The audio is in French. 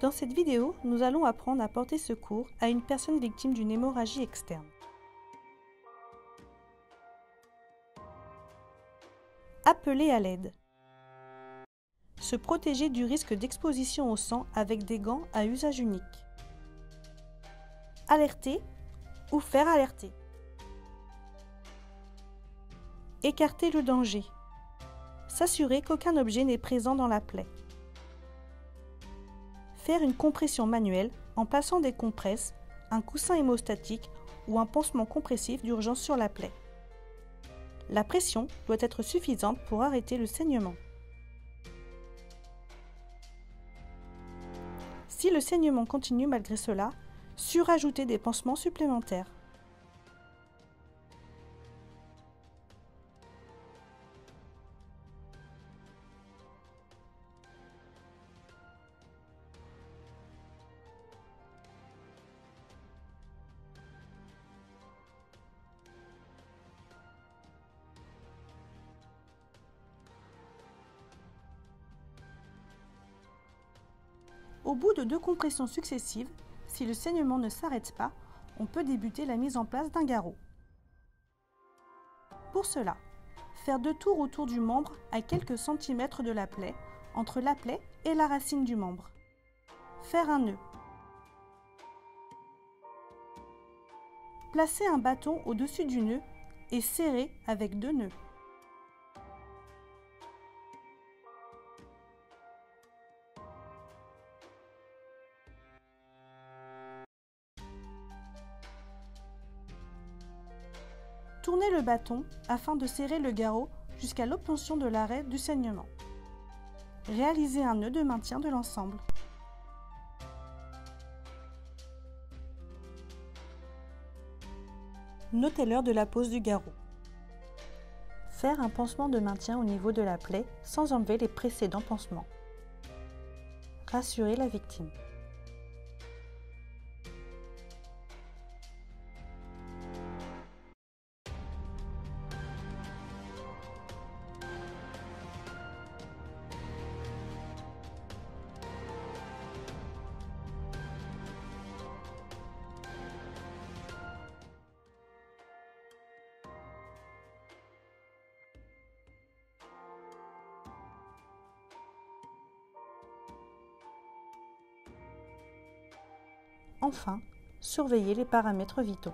Dans cette vidéo, nous allons apprendre à porter secours à une personne victime d'une hémorragie externe. Appeler à l'aide. Se protéger du risque d'exposition au sang avec des gants à usage unique. Alerter ou faire alerter. Écarter le danger. S'assurer qu'aucun objet n'est présent dans la plaie. Faire une compression manuelle en plaçant des compresses, un coussin hémostatique ou un pansement compressif d'urgence sur la plaie. La pression doit être suffisante pour arrêter le saignement. Si le saignement continue malgré cela, surajouter des pansements supplémentaires. Au bout de 2 compressions successives, si le saignement ne s'arrête pas, on peut débuter la mise en place d'un garrot. Pour cela, faire 2 tours autour du membre à quelques centimètres de la plaie, entre la plaie et la racine du membre. Faire un nœud. Placer un bâton au-dessus du nœud et serrer avec 2 nœuds. Tournez le bâton afin de serrer le garrot jusqu'à l'obtention de l'arrêt du saignement. Réalisez un nœud de maintien de l'ensemble. Notez l'heure de la pose du garrot. Faire un pansement de maintien au niveau de la plaie sans enlever les précédents pansements. Rassurez la victime. Enfin, surveillez les paramètres vitaux.